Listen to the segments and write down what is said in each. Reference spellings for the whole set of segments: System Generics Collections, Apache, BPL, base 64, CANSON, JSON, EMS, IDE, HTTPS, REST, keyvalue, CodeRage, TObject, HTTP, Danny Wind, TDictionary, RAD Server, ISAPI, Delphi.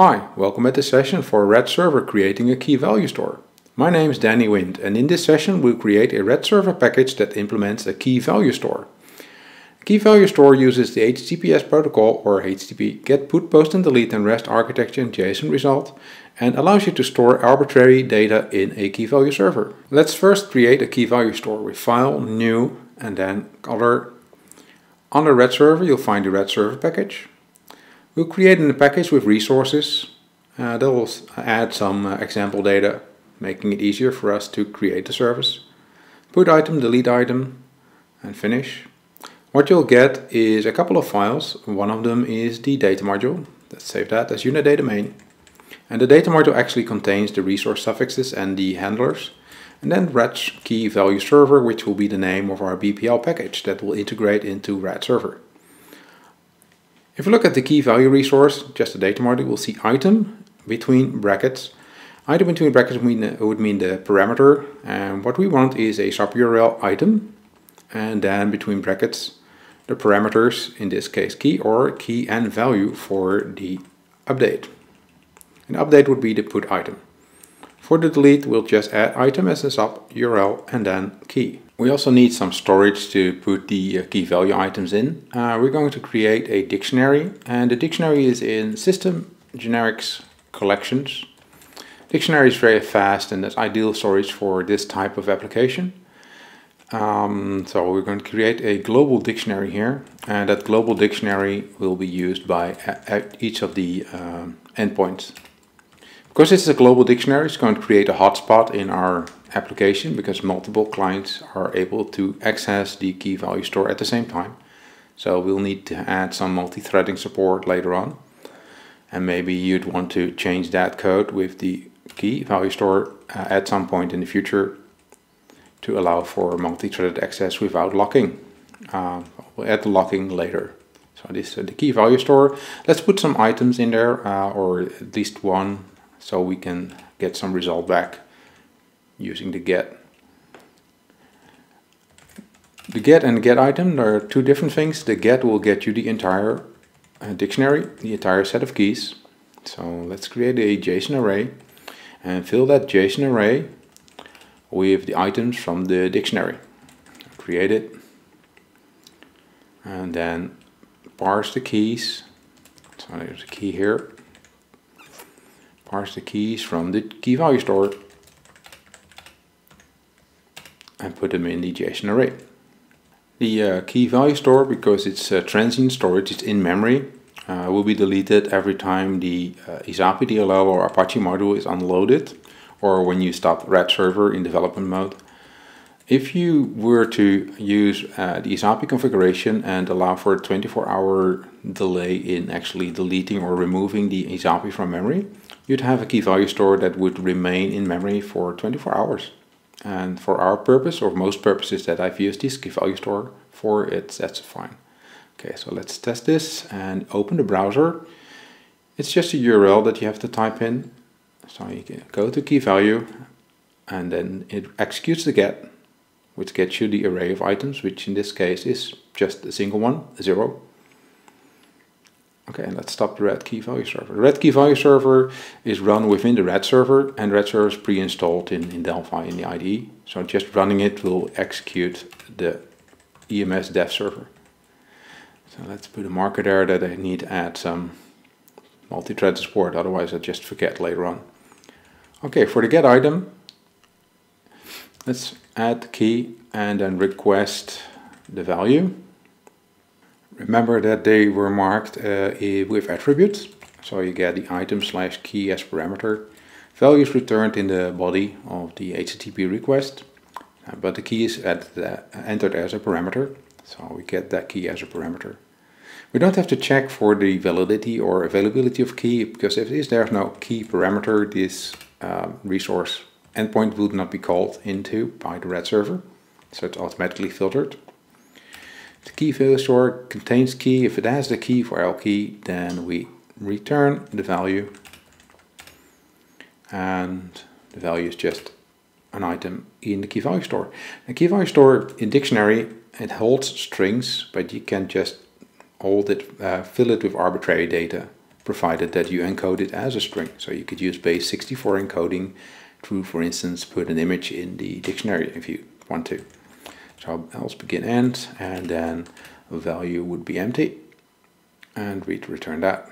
Hi, welcome at this session for RAD Server creating a key value store. My name is Danny Wind, and in this session we'll create a RAD Server package that implements a key value store. A key value store uses the HTTPS protocol or HTTP get, put, post and delete and REST architecture in JSON result and allows you to store arbitrary data in a key value server. Let's first create a key value store with file, new and then color. On the RAD Server you'll find the RAD Server package. We'll create a package with resources that will add some example data, making it easier for us to create the service. Put item, delete item, and finish. What you'll get is a couple of files. One of them is the data module. Let's save that as unit data main. And the data module actually contains the resource suffixes and the handlers. And then RAD key value server, which will be the name of our BPL package that will integrate into RAD server. If you look at the key value resource, just the data module, we'll see item between brackets. Item between brackets would mean the parameter, and what we want is a sub-URL item, and then between brackets the parameters, in this case key or key and value for the update. An update would be the put item. For the delete, we'll just add item as a sub-URL and then key. We also need some storage to put the key value items in. We're going to create a dictionary, and the dictionary is in System Generics Collections. Dictionary is very fast and that's ideal storage for this type of application. So we're going to create a global dictionary here, and that global dictionary will be used by each of the endpoints. Because it's a global dictionary, it's going to create a hotspot in our application because multiple clients are able to access the key value store at the same time. So we'll need to add some multi-threading support later on. And maybe you'd want to change that code with the key value store at some point in the future to allow for multi-threaded access without locking. We'll add the locking later. So this is the key value store. Let's put some items in there, or at least one, so we can get some result back using the get. The get and the get item are two different things. The get will get you the entire dictionary, the entire set of keys. So let's create a JSON array and fill that JSON array with the items from the dictionary. Create it and then parse the keys. So there's a key here. Parse the keys from the key value store and put them in the JSON array. The key value store, because it's transient storage, it's in memory, will be deleted every time the ISAPI DLL or Apache module is unloaded or when you stop RAD server in development mode. If you were to use the ISAPI configuration and allow for a 24-hour delay in actually deleting or removing the ISAPI from memory, you'd have a key value store that would remain in memory for 24 hours. And for our purpose, or most purposes that I've used this key value store for, that's fine. Okay, so let's test this and open the browser. It's just a URL that you have to type in. So you can go to key value and then it executes the get, which gets you the array of items, which in this case is just a single one, a zero. Okay, and let's stop the RAD key value server. The RAD key value server is run within the RAD server, and RAD server is pre-installed in Delphi in the IDE. So just running it will execute the EMS dev server. So let's put a marker there that I need to add some multi-thread support, otherwise I'll just forget later on. Okay, for the get item, let's add the key and then request the value. Remember that they were marked with attributes, so you get the item slash key as parameter. Value is returned in the body of the HTTP request, but the key is entered as a parameter, so we get that key as a parameter. We don't have to check for the validity or availability of key, because if there's no key parameter, this resource endpoint would not be called into by the RAD server, so it's automatically filtered. The key value store contains key. If it has the key for L key, then we return the value, and the value is just an item in the key value store. The key value store in dictionary, it holds strings, but you can just hold it, fill it with arbitrary data. provided that you encode it as a string. So you could use base 64 encoding to, for instance, put an image in the dictionary if you want to. So else begin end, and then a value would be empty, and we'd return that.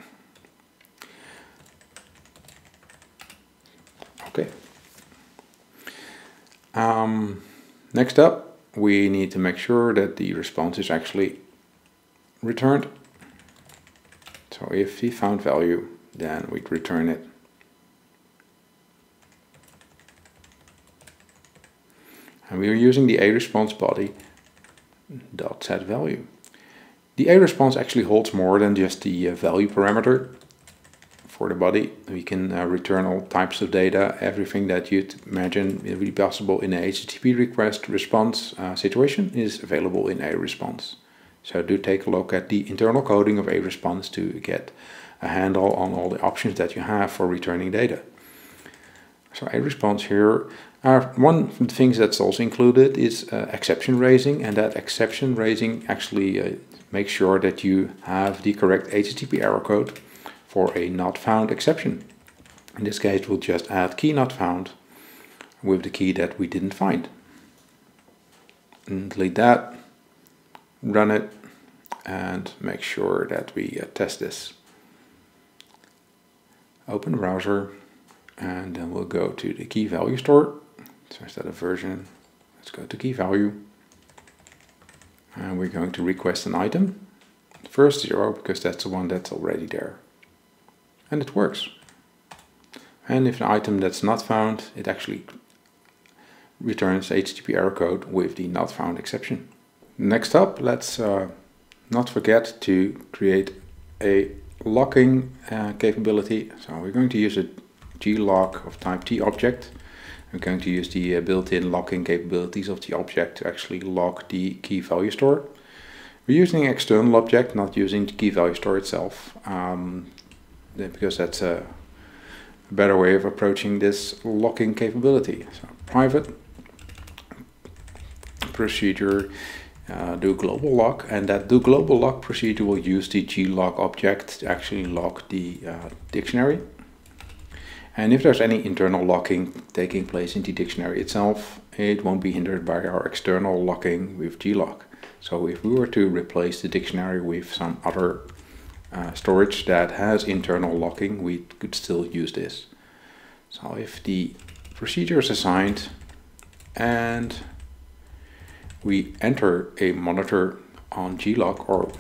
Okay. Next up, we need to make sure that the response is actually returned. So if he found value, then we'd return it. And we are using the aResponse body dot set value. The aResponse actually holds more than just the value parameter for the body. We can return all types of data, everything that you'd imagine would be possible in a HTTP request response situation is available in aResponse. So do take a look at the internal coding of aResponse to get a handle on all the options that you have for returning data. So aResponse here, one of the things that's also included is exception raising, and that exception raising actually makes sure that you have the correct HTTP error code for a not found exception. In this case, we'll just add key not found with the key that we didn't find. And delete that. Run it and make sure that we test this. Open the browser, and then we'll go to the key value store. So instead of version, let's go to key value, and we're going to request an item. First 0, because that's the one that's already there, and it works. And if an item that's not found, it actually returns HTTP error code with the not found exception. Next up, let's not forget to create a locking capability. So we're going to use a glock of type TObject. I'm going to use the built-in locking capabilities of the object to actually lock the key value store. We're using an external object, not using the key value store itself, because that's a better way of approaching this locking capability. So private procedure. Do global lock, and that do global lock procedure will use the glock object to actually lock the dictionary. And if there's any internal locking taking place in the dictionary itself, it won't be hindered by our external locking with glock. So if we were to replace the dictionary with some other storage that has internal locking, we could still use this. So if the procedure is assigned and we enter a monitor on glock, or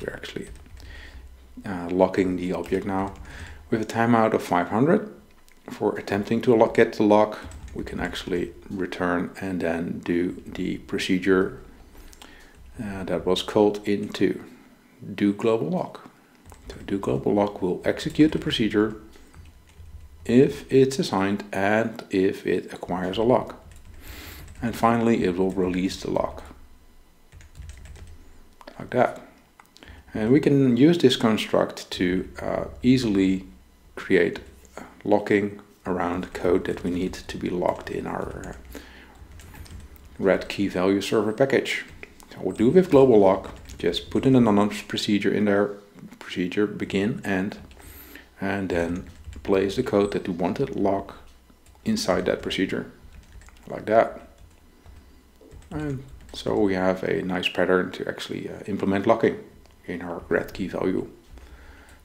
we're actually locking the object now, with a timeout of 500 for attempting to get the lock. We can actually return and then do the procedure that was called into do global lock. So do global lock will execute the procedure if it's assigned and if it acquires a lock. And finally, it will release the lock, like that. And we can use this construct to easily create locking around code that we need to be locked in our RAD key value server package. So we'll do with global lock, just put an anonymous procedure in there, procedure begin end, and then place the code that we wanted to lock inside that procedure, like that. And so we have a nice pattern to actually implement locking in our RAD key value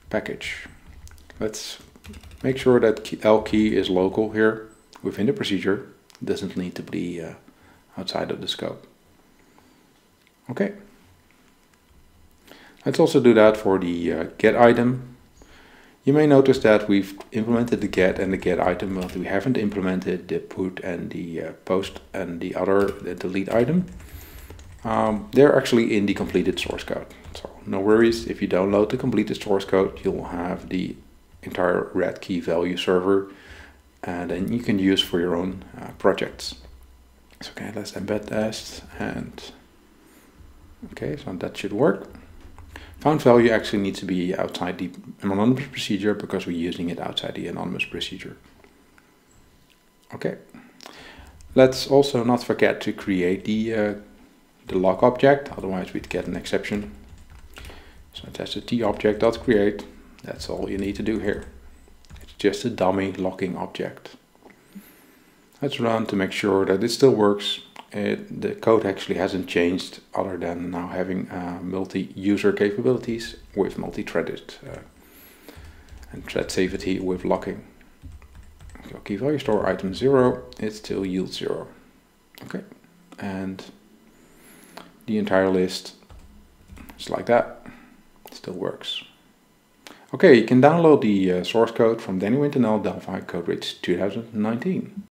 package. Let's make sure that L key is local here within the procedure. It doesn't need to be outside of the scope. Okay. Let's also do that for the get item. You may notice that we've implemented the get and the get item, but we haven't implemented the put and the post and the other, the delete item. They're actually in the completed source code. So no worries, if you download the completed source code, you'll have the entire RAD key value server, and then you can use for your own projects. So okay, let's embed this, and okay, so that should work. Found value actually needs to be outside the anonymous procedure because we're using it outside the anonymous procedure. Okay, let's also not forget to create the lock object, otherwise we'd get an exception. So that's the TObject.create, That's all you need to do here. It's just a dummy locking object. Let's run to make sure that it still works. The code actually hasn't changed, other than now having multi-user capabilities with multi-threaded and thread safety with locking. So key value store item 0, it still yields 0. Okay, and the entire list, just like that, still works. Okay, you can download the source code from Danny Wind, Delphi, CodeRage 2019.